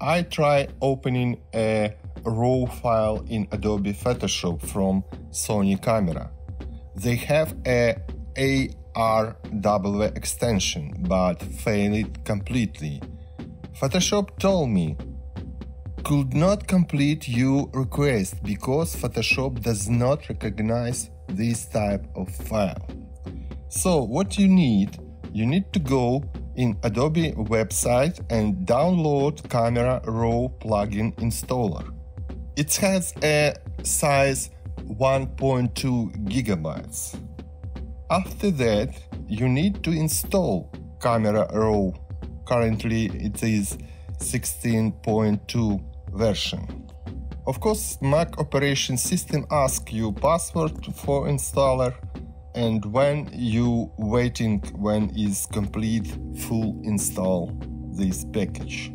I try opening a RAW file in Adobe Photoshop from Sony Camera. They have a ARW extension, but failed it completely. Photoshop told me, could not complete your request because Photoshop does not recognize this type of file. So what you need to go in Adobe website and download Camera Raw plugin installer. It has a size 1.2 gigabytes. After that, you need to install Camera Raw. Currently, it is 16.2 version. Of course, Mac operation system asks you password for installer, and when you waiting when is complete full install this package.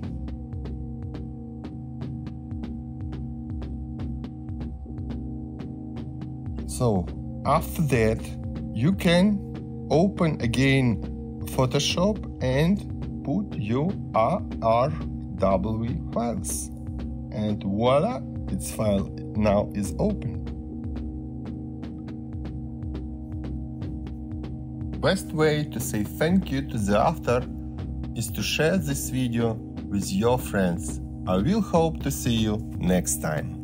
So after that, you can open again Photoshop and put your ARW files, and voila, its file now is open. Best way to say thank you to the author is to share this video with your friends. I will hope to see you next time.